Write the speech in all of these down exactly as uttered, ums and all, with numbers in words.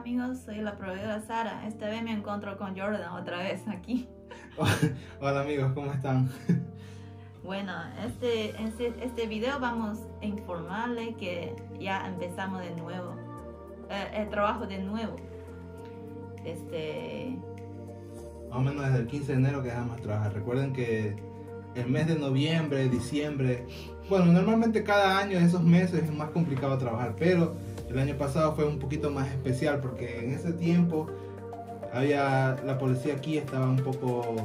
amigos, soy la proveedora Sara. Esta vez me encuentro con Jordan otra vez aquí. Hola amigos, ¿cómo están? Bueno, este, este, este video vamos a informarles que ya empezamos de nuevo eh, el trabajo de nuevo. Este... Más o menos desde el quince de enero que dejamos de trabajar. Recuerden que el mes de noviembre, diciembre, bueno, normalmente cada año en esos meses es más complicado trabajar, pero el año pasado fue un poquito más especial porque en ese tiempo había, la policía aquí estaba un poco,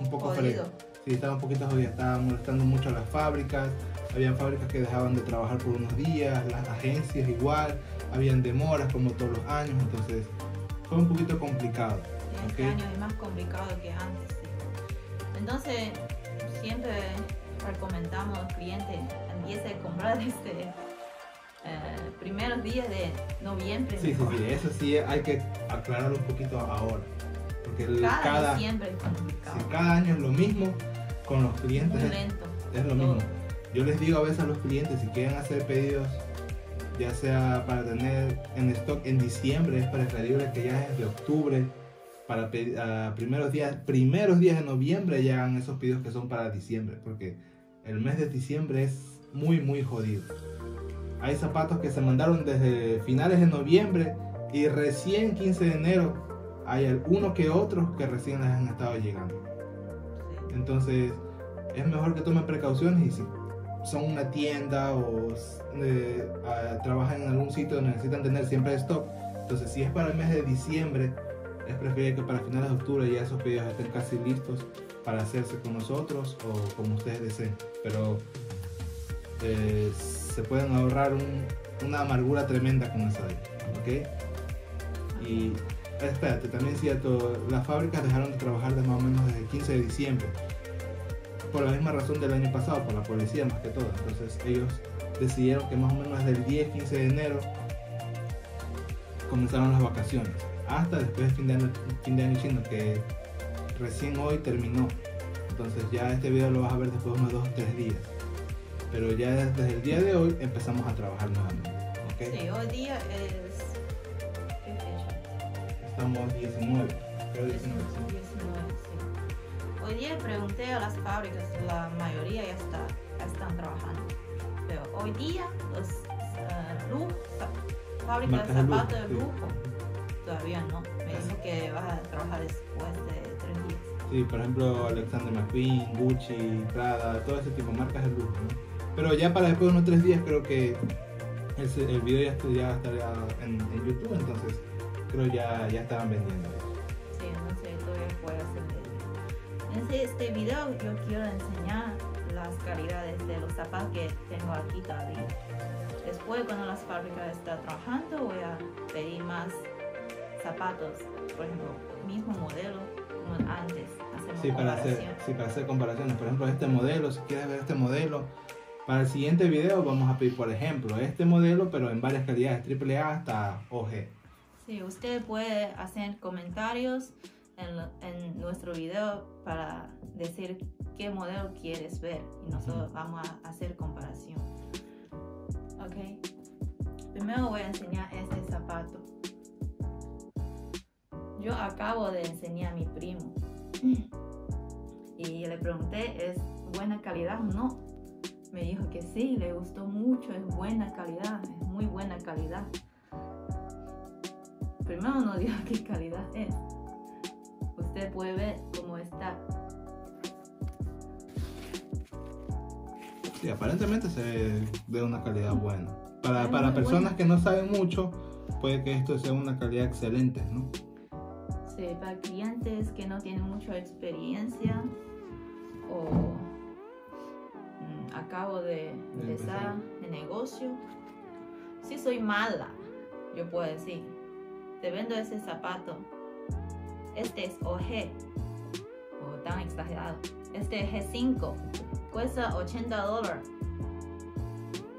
un poco jodido. Sí, estaba un poquito jodida, estaba molestando mucho a las fábricas, habían fábricas que dejaban de trabajar por unos días, las agencias igual, habían demoras como todos los años, entonces fue un poquito complicado. Este ¿okay? año es más complicado que antes, sí. Entonces siempre recomendamos al cliente empiece a comprar este... Eh, primeros días de noviembre. Sí, sí, sí, eso sí hay que aclararlo un poquito ahora. Porque el, cada, cada, diciembre es complicado. Sí, cada año es lo mismo con los clientes. Lento, es, es lo todo. mismo. Yo les digo a veces a los clientes, si quieren hacer pedidos, ya sea para tener en stock en diciembre, es preferible que ya desde octubre, para uh, primeros días, primeros días de noviembre ya hagan esos pedidos que son para diciembre. Porque el mes de diciembre es muy, muy jodido. Hay zapatos que se mandaron desde finales de noviembre y recién quince de enero hay uno que otros que recién les han estado llegando. Sí. Entonces es mejor que tomen precauciones y si son una tienda o eh, a, trabajan en algún sitio donde necesitan tener siempre stock. Entonces si es para el mes de diciembre es preferible que para finales de octubre ya esos pedidos estén casi listos para hacerse con nosotros o como ustedes deseen. Pero eh, se pueden ahorrar un, una amargura tremenda con esa de, ¿okay? Y espérate, también es cierto, las fábricas dejaron de trabajar de más o menos desde el quince de diciembre por la misma razón del año pasado, por la policía más que todo. Entonces ellos decidieron que más o menos del diez, quince de enero comenzaron las vacaciones hasta después del fin de año, fin de año chino, que recién hoy terminó. Entonces ya este video lo vas a ver después de unos dos o tres días. Pero ya desde el día de hoy empezamos a trabajar nuevamente, ¿okay? Sí, hoy día es... ¿qué fecha? Estamos diecinueve, creo diecinueve. diecinueve, sí. Hoy día pregunté a las fábricas, la mayoría ya, está, ya están trabajando. Pero hoy día los uh, Lu, fábricas de zapatos de lujo, sí, todavía no. Me dijo que vas a trabajar después de tres días. Sí, por ejemplo, Alexander McQueen, Gucci, Prada, todo ese tipo de marcas de lujo, ¿no? Pero ya para después de unos tres días creo que el, el video ya, estudia, ya estaría en, en YouTube, entonces creo ya ya estaban vendiendo eso. Sí, no sé, todavía puedo hacer video. En este video yo quiero enseñar las calidades de los zapatos que tengo aquí todavía. Después cuando las fábricas están trabajando voy a pedir más zapatos, por ejemplo, mismo modelo como antes. Sí para, hacer, sí, para hacer comparaciones. Por ejemplo, este modelo, si quieres ver este modelo, para el siguiente video vamos a pedir, por ejemplo, este modelo, pero en varias calidades, triple A hasta O G. Sí, usted puede hacer comentarios en, en nuestro video para decir qué modelo quieres ver y nosotros uh-huh. vamos a hacer comparación. Ok, primero voy a enseñar este zapato. Yo acabo de enseñar a mi primo y le pregunté, ¿es buena calidad o no? Me dijo que sí, le gustó mucho, es buena calidad, es muy buena calidad. Primero no digo qué calidad es. Usted puede ver cómo está. Sí, aparentemente se ve de una calidad buena. Para, para personas que no saben mucho, puede que esto sea una calidad excelente, ¿no? Sí, para clientes que no tienen mucha experiencia o... acabo de empezar el negocio. Si soy mala, yo puedo decir, te vendo ese zapato, este es O G, o tan exagerado, este es G cinco, cuesta ochenta dólares,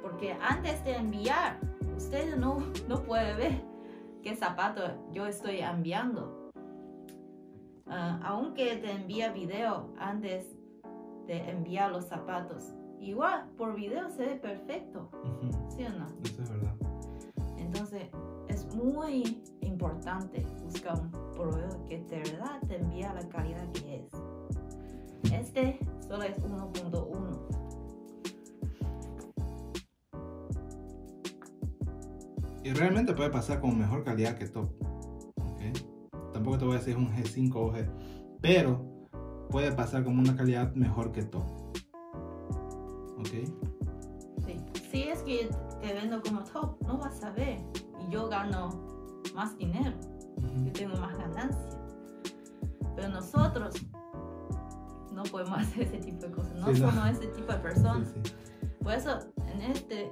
porque antes de enviar, usted no, no puede ver qué zapato yo estoy enviando. Uh, aunque te envía video antes de enviar los zapatos, igual por video se ve perfecto, uh-huh. ¿sí o no? Eso es verdad. Entonces es muy importante importante, busca un proveedor que de verdad te envía la calidad que es. Este solo es uno punto uno. Y realmente puede pasar con mejor calidad que top. ¿Okay? Tampoco te voy a decir un G cinco o G, pero puede pasar con una calidad mejor que top. ¿Ok? Sí. Si es que te vendo como top, no vas a ver. Y yo gano más dinero. Uh-huh. Yo tengo más ganancia. Pero nosotros no podemos hacer ese tipo de cosas. No sí, somos no. ese tipo de personas. Sí, sí. Por eso, en este,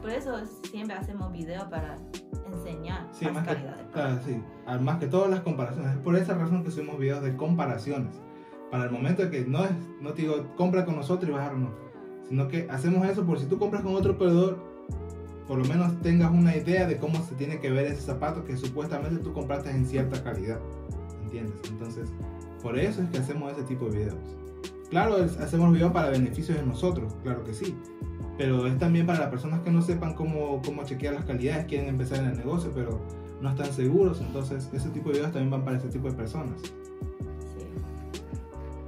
por eso siempre hacemos videos para enseñar sí, más, más calidad que, de claro, sí. Más que todas las comparaciones. Es por esa razón que subimos videos de comparaciones. Para el momento de que no es, no te digo, compra con nosotros y bajarnos. Sino que hacemos eso por si tú compras con otro proveedor, por lo menos tengas una idea de cómo se tiene que ver ese zapato que supuestamente tú compraste en cierta calidad. ¿Entiendes? Entonces, por eso es que hacemos ese tipo de videos. Claro, hacemos videos para beneficios de nosotros, claro que sí. Pero es también para las personas que no sepan cómo, cómo chequear las calidades, quieren empezar en el negocio, pero no están seguros. Entonces, ese tipo de videos también van para ese tipo de personas. Sí.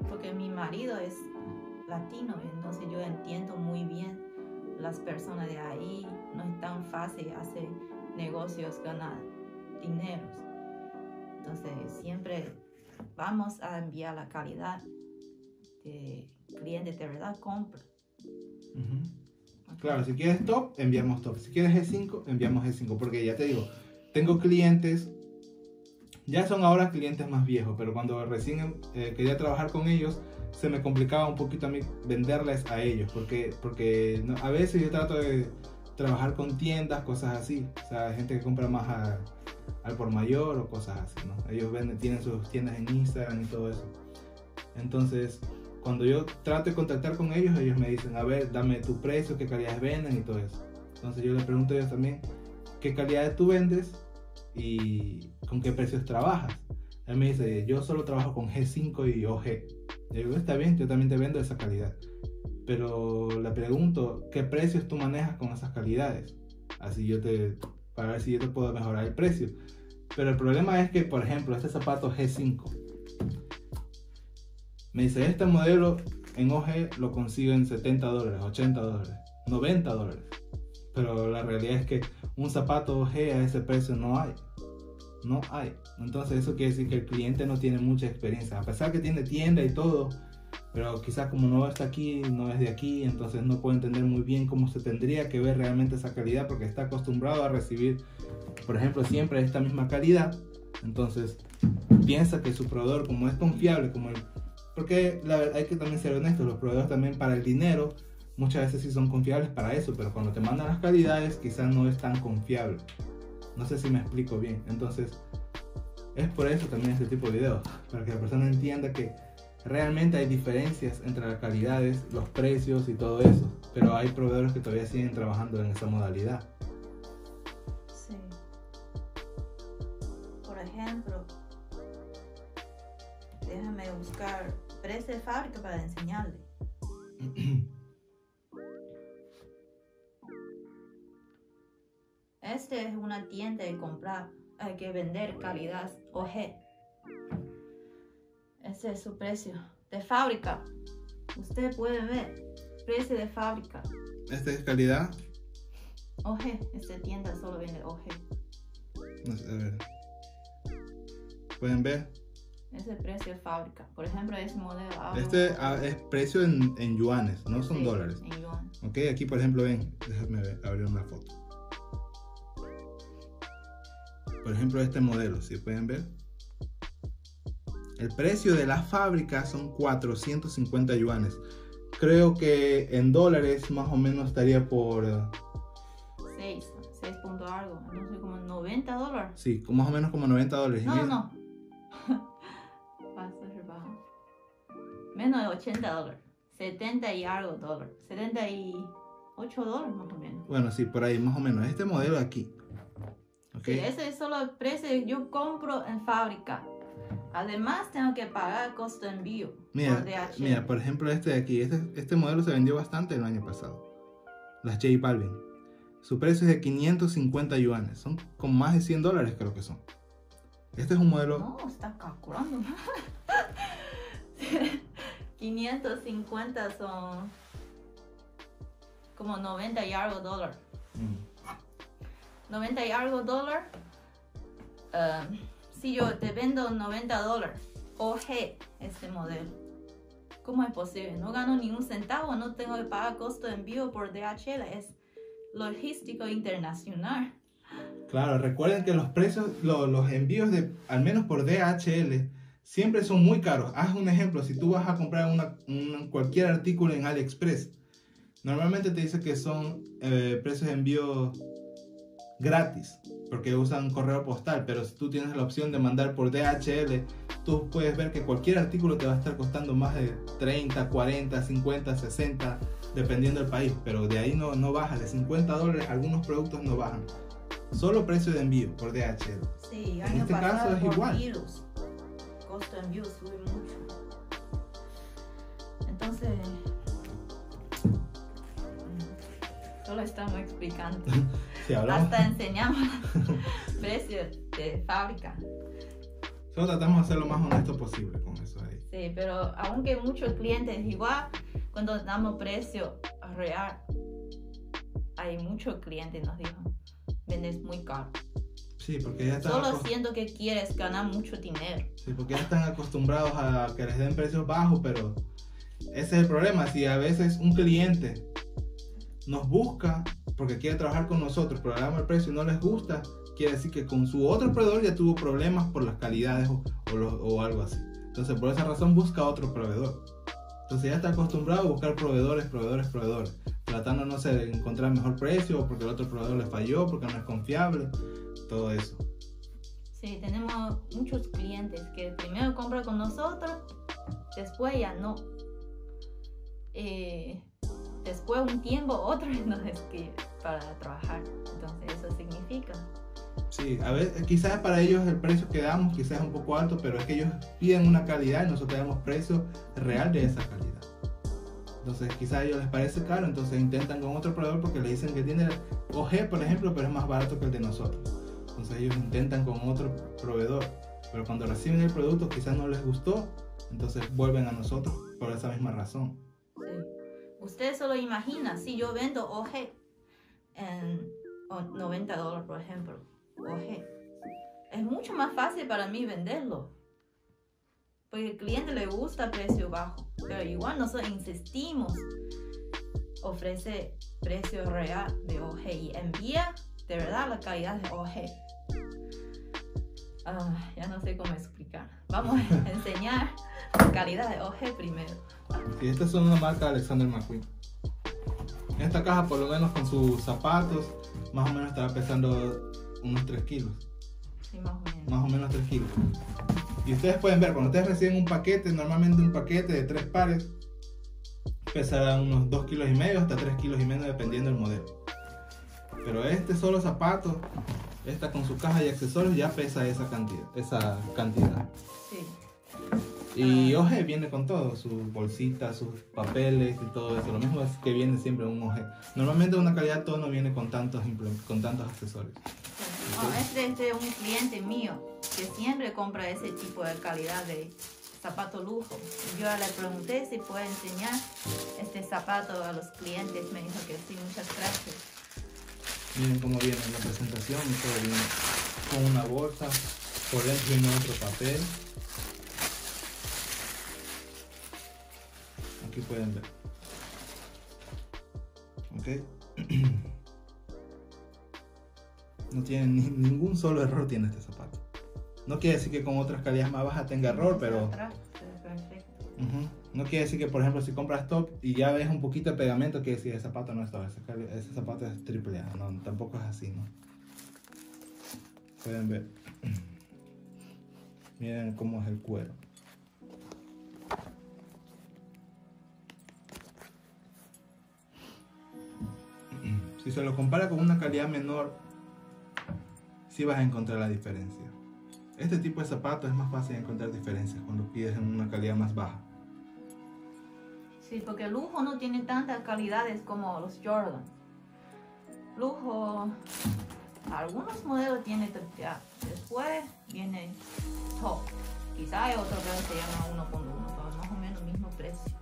Porque mi marido es latino, entonces yo entiendo muy bien las personas de ahí. No es tan fácil hacer negocios, ganar dinero. Entonces, siempre vamos a enviar la calidad que el cliente de verdad compra. Uh-huh. Claro, si quieres top, enviamos top. Si quieres G cinco, enviamos G cinco. Porque ya te digo, tengo clientes, ya son ahora clientes más viejos, pero cuando recién eh, quería trabajar con ellos, se me complicaba un poquito a mí venderles a ellos. Porque, porque no, a veces yo trato de trabajar con tiendas, cosas así. O sea, gente que compra más a, al por mayor o cosas así, ¿no? Ellos venden, tienen sus tiendas en Instagram y todo eso. Entonces, cuando yo trato de contactar con ellos, ellos me dicen, a ver, dame tu precio, qué calidades venden y todo eso. Entonces yo les pregunto a ellos también, ¿qué calidades tú vendes y con qué precios trabajas? Él me dice, yo solo trabajo con G cinco y O G. Y yo digo, está bien, yo también te vendo esa calidad. Pero le pregunto, ¿qué precios tú manejas con esas calidades? Así yo te, para ver si yo te puedo mejorar el precio. Pero el problema es que, por ejemplo, este zapato G cinco, me dice, este modelo en O G lo consigo en setenta dólares, ochenta dólares, noventa dólares. Pero la realidad es que un zapato O G a ese precio no hay. No hay. Entonces eso quiere decir que el cliente no tiene mucha experiencia. A pesar que tiene tienda y todo, pero quizás como no está aquí, no es de aquí, entonces no puede entender muy bien cómo se tendría que ver realmente esa calidad porque está acostumbrado a recibir, por ejemplo, siempre esta misma calidad. Entonces piensa que su proveedor, como es confiable, como el... Porque la verdad, hay que también ser honestos, los proveedores también para el dinero, muchas veces sí son confiables para eso, pero cuando te mandan las calidades quizás no es tan confiable. No sé si me explico bien. Entonces, es por eso también este tipo de videos, para que la persona entienda que realmente hay diferencias entre las calidades, los precios y todo eso, pero hay proveedores que todavía siguen trabajando en esa modalidad. Sí. Por ejemplo, déjame buscar precio de fábrica para enseñarle. Esta es una tienda de comprar, hay que vender calidad O G. Ese es su precio de fábrica. Ustedes pueden ver precio de fábrica. ¿Esta es calidad? O G. Esta tienda solo vende O G. No sé, a ver. ¿Pueden ver? Es el precio de fábrica. Por ejemplo, es modelo. Este es precio en, en yuanes, no son sí, dólares. En yuan. Ok, aquí por ejemplo, ven, déjame ver, abrir una foto. Por ejemplo, este modelo, si ¿sí pueden ver? El precio de la fábrica son cuatrocientos cincuenta yuanes. Creo que en dólares más o menos estaría por... seis, seis punto algo. Entonces, como noventa dólares. Sí, más o menos como noventa dólares. No, no, no. Menos de ochenta dólares, setenta y algo dólares, setenta y ocho dólares más o menos. Bueno, sí, por ahí más o menos, este modelo aquí. Okay. Sí, ese es solo el precio que yo compro en fábrica. Además tengo que pagar costo de envío. Mira, por, mira, por ejemplo este de aquí, este, este modelo se vendió bastante el año pasado. Las J. Balvin. Su precio es de quinientos cincuenta yuanes, son con más de cien dólares creo que son. Este es un modelo... No, está calculando. quinientos cincuenta son como noventa y algo dólares. Mm. noventa y algo dólares. Uh, si yo te vendo noventa dólares, O G, este modelo. ¿Cómo es posible? No gano ni un centavo, no tengo que pagar costo de envío por D H L. Es logístico internacional. Claro, recuerden que los precios, lo, los envíos de, al menos por D H L, siempre son muy caros. Haz un ejemplo, si tú vas a comprar una, una, cualquier artículo en AliExpress, normalmente te dice que son eh, precios de envío gratis, porque usan correo postal, pero si tú tienes la opción de mandar por D H L, tú puedes ver que cualquier artículo te va a estar costando más de treinta, cuarenta, cincuenta, sesenta, dependiendo del país, pero de ahí no, no baja, de cincuenta dólares algunos productos no bajan. Solo precio de envío por D H L. Sí, año en este pasado caso es por igual. Virus. Costo de envío sube mucho. Entonces, solo estamos explicando. Sí, hasta enseñamos precios de fábrica. Solo tratamos de hacer lo más honesto posible con eso ahí. Sí, pero aunque muchos clientes igual, cuando damos precio real, hay muchos clientes nos dijo. Vendes muy caro. Sí, porque ya están solo siento que quieres ganar mucho dinero. Sí, porque ya están acostumbrados a que les den precios bajos, pero ese es el problema. Si a veces un cliente nos busca porque quiere trabajar con nosotros, pero le damos el precio y no les gusta, quiere decir que con su otro proveedor ya tuvo problemas por las calidades o, o, lo, o algo así. Entonces por esa razón busca otro proveedor. Entonces ya está acostumbrado a buscar proveedores, proveedores, proveedores, tratando no sé, de encontrar mejor precio o porque el otro proveedor le falló, porque no es confiable, todo eso. Sí, tenemos muchos clientes que primero compran con nosotros, después ya no. Eh, después un tiempo otro nos escribe para trabajar, entonces eso significa. Sí, a ver, quizás para ellos el precio que damos quizás es un poco alto, pero es que ellos piden una calidad y nosotros damos precio real de esa calidad. Entonces quizás a ellos les parece caro, entonces intentan con otro proveedor porque le dicen que tiene O G, por ejemplo, pero es más barato que el de nosotros. Entonces ellos intentan con otro proveedor, pero cuando reciben el producto quizás no les gustó, entonces vuelven a nosotros por esa misma razón. Sí. Ustedes solo imaginan, si yo vendo O G en noventa dólares, por ejemplo, O G, es mucho más fácil para mí venderlo porque al cliente le gusta precio bajo, pero igual nosotros insistimos ofrecer precio real de O G y envía de verdad la calidad de O G. Ah, ya no sé cómo explicar. Vamos a enseñar la calidad de O G primero. Sí, estas son una marca de Alexander McQueen. En esta caja, por lo menos con sus zapatos, más o menos estará pesando unos tres kilos. Sí, más o menos. Más o menos tres kilos. Y ustedes pueden ver, cuando ustedes reciben un paquete, normalmente un paquete de tres pares pesará unos dos kilos y medio hasta tres kilos y medio dependiendo del modelo. Pero este solo zapato, esta con su caja y accesorios ya pesa esa cantidad. Esa cantidad. Sí. Y O G viene con todo, sus bolsitas, sus papeles y todo eso. Lo mismo es que viene siempre un O G. Normalmente una calidad todo no viene con tantos, con tantos accesorios. Oh, este es de un cliente mío que siempre compra ese tipo de calidad de zapato lujo. Yo le pregunté si puede enseñar este zapato a los clientes. Me dijo que sí, muchas gracias. Miren cómo viene la presentación. Todo viene con una bolsa, por dentro viene otro papel. Aquí pueden ver. Ok. No tiene ni, ningún solo error tiene este zapato. No quiere decir que con otras calidades más bajas tenga error, pero... Uh-huh. No quiere decir que, por ejemplo, si compras top y ya ves un poquito de pegamento, quiere decir que ese zapato no es top, ese, ese zapato es triple A. No, tampoco es así, ¿no? Pueden ver. Miren cómo es el cuero. Si se lo compara con una calidad menor, sí vas a encontrar la diferencia. Este tipo de zapatos es más fácil encontrar diferencias cuando pides en una calidad más baja. Sí, porque el lujo no tiene tantas calidades como los Jordan. Lujo algunos modelos tienen ya. Después viene top. Quizá hay otro que se llama uno por uno, pero más o menos el mismo precio.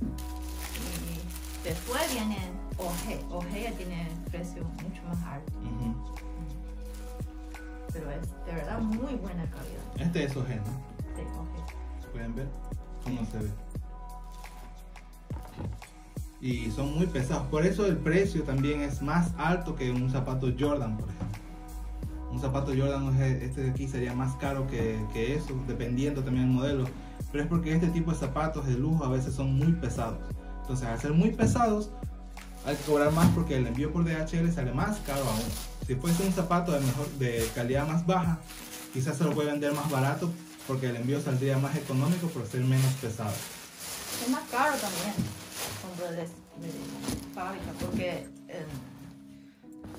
Y después viene O G. O G ya tiene precio mucho más alto. Uh-huh. Pero es de verdad muy buena calidad. Este es O G, ¿no? Sí, O G. ¿Pueden ver cómo se ve? Y son muy pesados, por eso el precio también es más alto que un zapato Jordan, por ejemplo. Un zapato Jordan, este de aquí, sería más caro que, que eso, dependiendo también del modelo. Pero es porque este tipo de zapatos de lujo a veces son muy pesados. Entonces, al ser muy pesados, hay que cobrar más porque el envío por D H L sale más caro aún. Si fuese un zapato de, mejor, de calidad más baja, quizás se lo puede vender más barato porque el envío saldría más económico por ser menos pesado. Es más caro también. De, de, de fábrica, porque eh,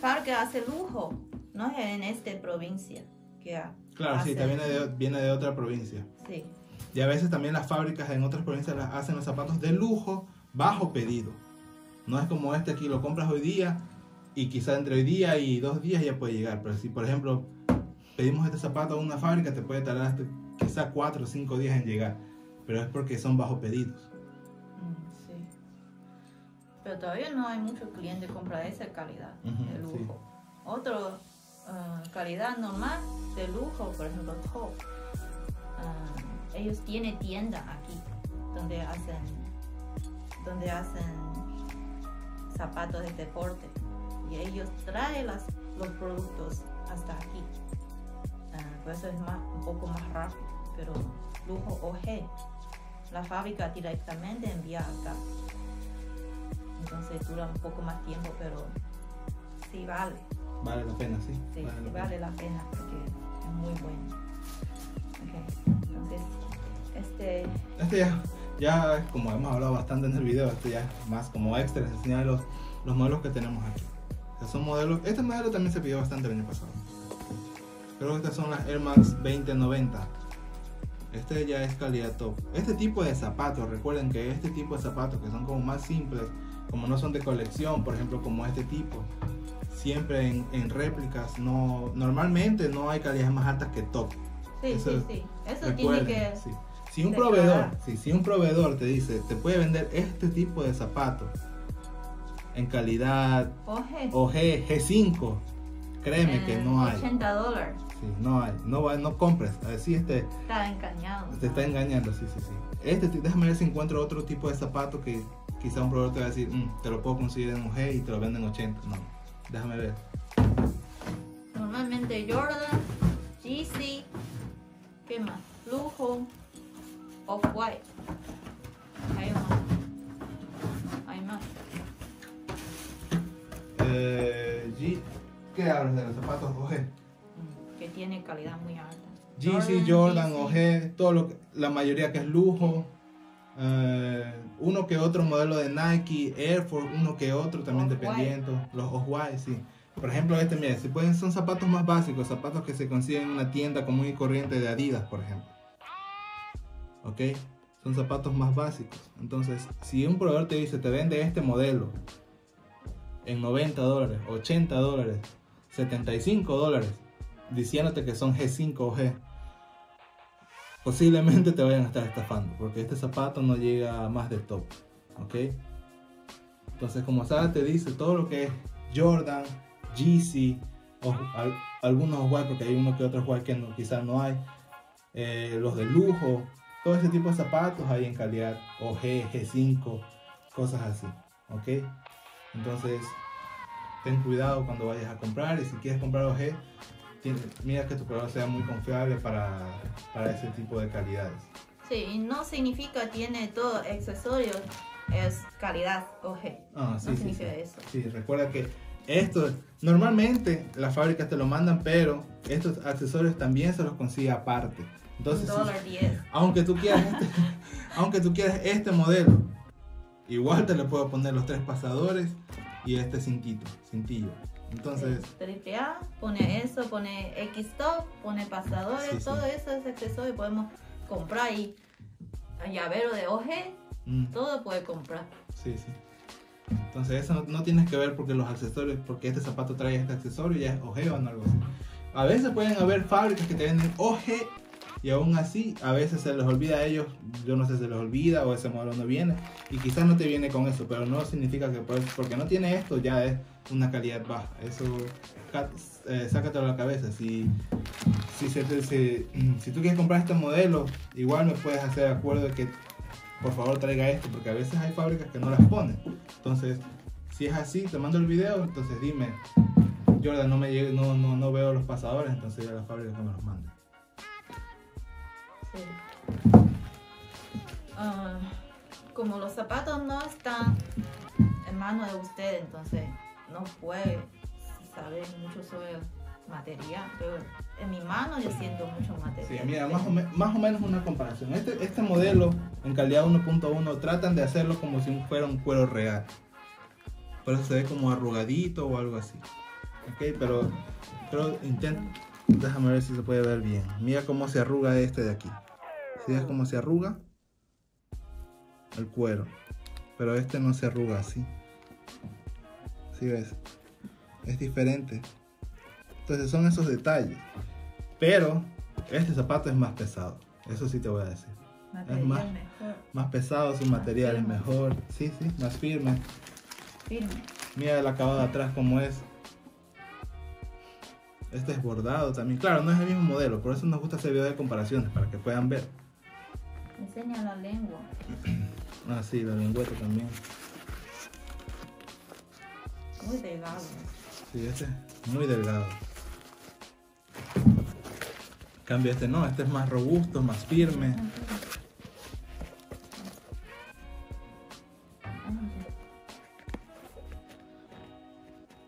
fábrica hace lujo, no es en esta provincia que ha, claro, hace, sí, también de, viene de otra provincia. Sí. Y a veces también las fábricas en otras provincias las hacen los zapatos de lujo bajo pedido. No es como este aquí, lo compras hoy día y quizá entre hoy día y dos días ya puede llegar. Pero si por ejemplo pedimos este zapato a una fábrica, te puede tardar hasta quizá cuatro o cinco días en llegar. Pero es porque son bajo pedidos. Pero todavía no hay muchos clientes que compran esa calidad de lujo. Sí. Otro uh, calidad normal de lujo, por ejemplo, Top. Uh, ellos tienen tienda aquí donde hacen, donde hacen zapatos de deporte. Y ellos traen las, los productos hasta aquí. Uh, por eso es más, un poco más rápido. Pero lujo O G, la fábrica directamente envía acá. Entonces dura un poco más tiempo, pero sí vale. Vale la pena, sí. Sí, vale, sí la, vale pena. la pena porque es muy bueno. Okay. Entonces, este... Este ya, ya, como hemos hablado bastante en el video, este ya es más como extra, les enseñaré los, los modelos que tenemos aquí. Estos son modelos, este modelo también se pidió bastante el año pasado. Creo que estas son las Air Max veinte noventa. Este ya es calidad top. Este tipo de zapatos, recuerden que este tipo de zapatos que son como más simples, como no son de colección, por ejemplo como este tipo, siempre en, en réplicas, no, normalmente no hay calidades más altas que top. Sí, eso, sí, sí, eso tiene que... Sí. Si, un proveedor, sí, si un proveedor te dice, te puede vender este tipo de zapatos en calidad O G, O G G cinco, créeme eh, que no hay. ochenta dólares. Sí, no hay, no, no compres, así este... Está engañado. Te está engañando, sí, sí, sí. Este, déjame ver si encuentro otro tipo de zapato que... Quizá un proveedor te va a decir, mmm, te lo puedo conseguir en O G y te lo venden en ochenta. No, déjame ver. Normalmente Jordan, Yeezy, ¿qué más? Lujo, Off-White. Hay más. Hay más. Eh, G ¿Qué hablas de los zapatos O G? Que tiene calidad muy alta. Yeezy, Jordan, Jordan O G, todo lo que, la mayoría que es lujo. Eh, uno que otro modelo de Nike, Air Force, uno que otro también dependiendo, los Off-White, sí. Por ejemplo este, mira, si pueden, son zapatos más básicos, zapatos que se consiguen en una tienda común y corriente de Adidas, por ejemplo. Ok, son zapatos más básicos. Entonces, si un proveedor te dice, te vende este modelo en noventa dólares, ochenta dólares, setenta y cinco dólares, diciéndote que son G cinco o G, posiblemente te vayan a estar estafando, porque este zapato no llega más del top, ¿ok? Entonces, como sabes, te dice todo lo que es Jordan, Yeezy, o al, algunos Off-White, porque hay uno que otro Off-White que no, quizás no hay, eh, los de lujo, todo ese tipo de zapatos hay en calidad O G, G cinco, cosas así, ¿ok? Entonces, ten cuidado cuando vayas a comprar, y si quieres comprar O G, mira que tu proveedor sea muy confiable para, para ese tipo de calidades. Sí, y no significa tiene todo accesorios, es calidad O G. Ah, sí, no sí, significa sí. eso. Sí, recuerda que esto, normalmente las fábricas te lo mandan, pero estos accesorios también se los consigue aparte. Entonces, un dólar diez. Aunque tú quieras este, aunque tú quieras este modelo, igual te le puedo poner los tres pasadores y este cintito, cintillo. Entonces, triple A, pone eso, pone X-Top, pone pasadores, sí, sí. todo eso es accesorio. Podemos comprar y llavero de O G, mm. todo puede comprar. Sí, sí. Entonces eso no, no tienes que ver porque los accesorios, porque este zapato trae este accesorio y ya es ojeo o algo así. A veces pueden haber fábricas que te venden oje y aún así a veces se les olvida a ellos, yo no sé si se les olvida o ese modelo no viene y quizás no te viene con eso, pero no significa que por, porque no tiene esto ya es una calidad baja. Eso eh, sácatelo a la cabeza. Si, si, se, si, si tú quieres comprar este modelo, igual me puedes hacer de acuerdo de que por favor traiga esto, porque a veces hay fábricas que no las ponen. Entonces si es así, te mando el video, entonces dime Jordan, no, me llegue, no, no, no veo los pasadores, entonces ya la fábrica que me los manda. Sí. Uh, como los zapatos no están en manos de usted, entonces no puedo saber mucho sobre material, pero en mi mano yo siento mucho material. Sí, mira, más o, me, más o menos una comparación. Este, este modelo en calidad uno punto uno tratan de hacerlo como si fuera un cuero real. Por eso se ve como arrugadito o algo así. Ok, pero, pero intento, déjame ver si se puede ver bien. Mira cómo se arruga este de aquí. Si ves cómo se arruga el cuero, pero este no se arruga así. Si ves, es diferente. Entonces son esos detalles. Pero este zapato es más pesado, eso sí te voy a decir. Material es más, mejor. Más pesado, su material es mejor. Sí, sí, más firme. Firme. Mira el acabado de atrás como es. Este es bordado también. Claro, no es el mismo modelo, por eso nos gusta hacer video de comparaciones, para que puedan ver. Enseña la lengua. Ah, sí, la lengüeta también. Muy delgado. Sí, este es muy delgado. En cambio este no, este es más robusto, más firme.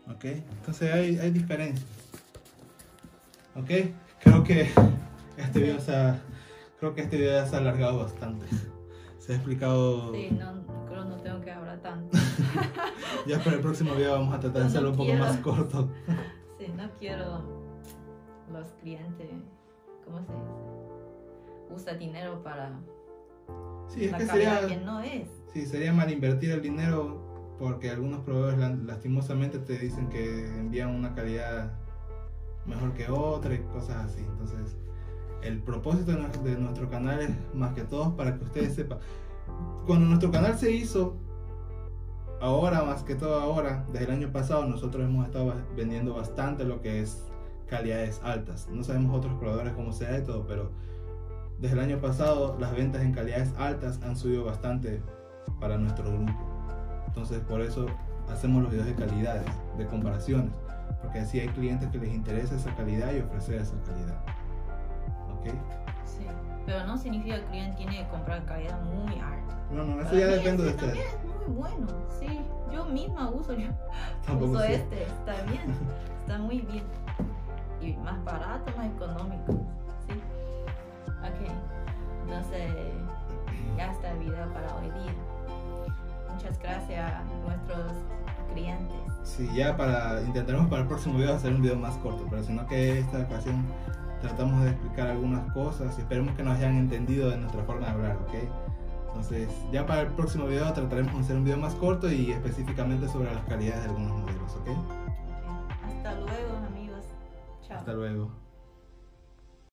Ok, entonces hay, hay diferencias. Ok, creo que este video se ha, creo que este video ya se ha alargado bastante. Se ha explicado... Sí, no, creo no tengo que hablar tanto. Ya para el próximo video vamos a tratar de hacerlo no un quiero, poco más corto. Sí, no quiero los clientes, ¿cómo se dice? Usa dinero para... Sí, es que sería... Que no es. Sí, sería mal invertir el dinero porque algunos proveedores lastimosamente te dicen que envían una calidad... mejor que otra y cosas así. Entonces el propósito de nuestro canal es más que todo para que ustedes sepan. Cuando nuestro canal se hizo, ahora más que todo ahora, desde el año pasado nosotros hemos estado vendiendo bastante lo que es calidades altas. No sabemos otros proveedores cómo sea de todo, pero desde el año pasado las ventas en calidades altas han subido bastante para nuestro grupo. Entonces por eso hacemos los videos de calidades, de comparaciones, porque así hay clientes que les interesa esa calidad y ofrecer esa calidad. ¿Ok? Sí, pero no significa que el cliente tiene que comprar calidad muy alta. No, no, eso para ya depende de ustedes. También es muy bueno, sí. Yo misma uso, yo Tampoco uso sí. este, está bien, está muy bien. Y más barato, más económico, ¿sí? Ok, entonces ya está el video para hoy día. Muchas gracias a nuestros clientes. Sí, ya para, intentaremos para el próximo video hacer un video más corto, pero sino que esta ocasión tratamos de explicar algunas cosas y esperemos que nos hayan entendido de nuestra forma de hablar, ¿ok? Entonces ya para el próximo video trataremos de hacer un video más corto y específicamente sobre las calidades de algunos modelos, ¿ok? Okay. Hasta luego amigos, chao. Hasta luego.